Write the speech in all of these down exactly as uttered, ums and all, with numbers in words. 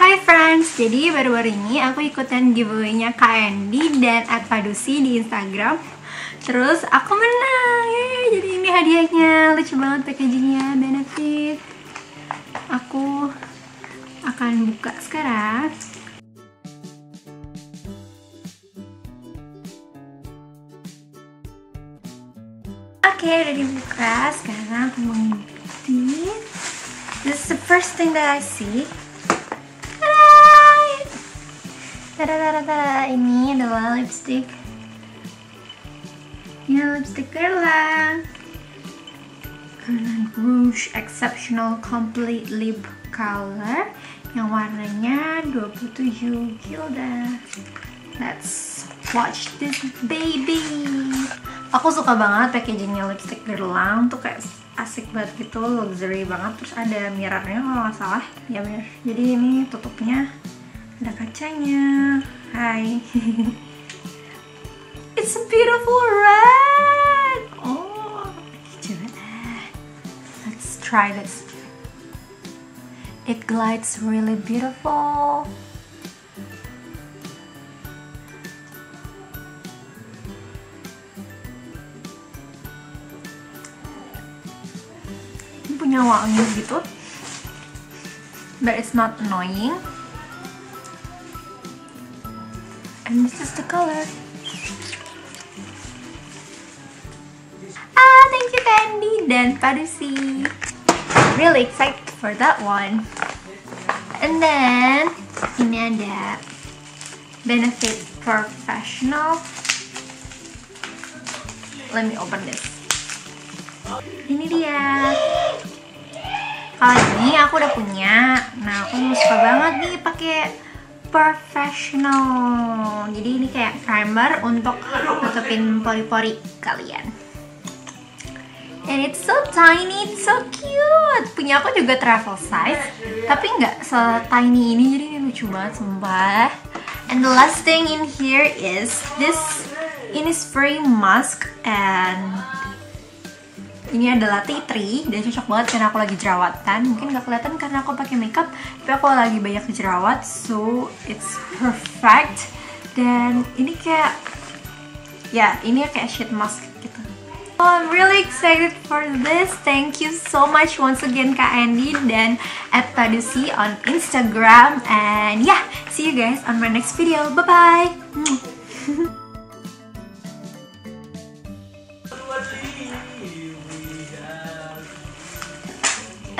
Hi friends, jadi baru-baru ini aku ikutan giveaway-nya K N D dan @Padusee di Instagram. Terus aku menang, yeay, jadi ini hadiahnya, lucu banget packagingnya, Benefit. Aku akan buka sekarang. Oke, okay, udah dibuka, sekarang aku mau ngikutin. This is the first thing that I see. Tadadadada, ini adalah lipstick. Ini lipstick Guerlain. Guerlain Rouge Exceptional Complete Lip Color yang warnanya dua puluh tujuh Gilda. Let's watch this baby. Aku suka banget packagingnya lipstick Guerlain, tuh kayak asik banget gitu, luxury banget. Terus ada mirrornya kalau nggak salah, ya mirror. Jadi ini tutupnya. Ada kacanya. Hai. It's a beautiful red. Oh, let's try this. It glides really beautiful. Ini punya wangi gitu. But it's not annoying. And this is the color. Ah, thank you K N D dan Padusee. Really excited for that one. And then ini ada Benefit Porefessional. Let me open this. Ini dia. Kalau ini aku udah punya. Nah, aku suka banget nih pakai Porefessional. Jadi ini kayak primer untuk nutupin pori-pori kalian. And it's so tiny, it's so cute. Punya aku juga travel size, tapi nggak se-tiny ini, jadi ini lucu banget sumpah. And the last thing in here is this Innisfree mask, and ini adalah tea tree dan cocok banget karena aku lagi jerawatan. Mungkin gak kelihatan karena aku pakai makeup, tapi aku lagi banyak jerawat, so it's perfect. Dan ini kayak, ya ini kayak sheet mask gitu. Oh, I'm really excited for this. Thank you so much once again K N D dan at Padusee on Instagram. And yeah, see you guys on my next video. Bye bye.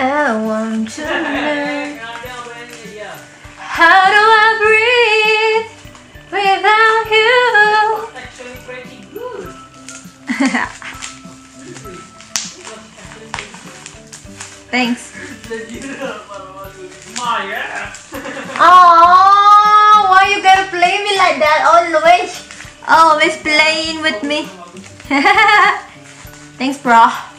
I want to know how do I breathe without you? That's actually pretty good. Thanks. Oh, why you gotta play me like that always? Always playing with me. Thanks, bro.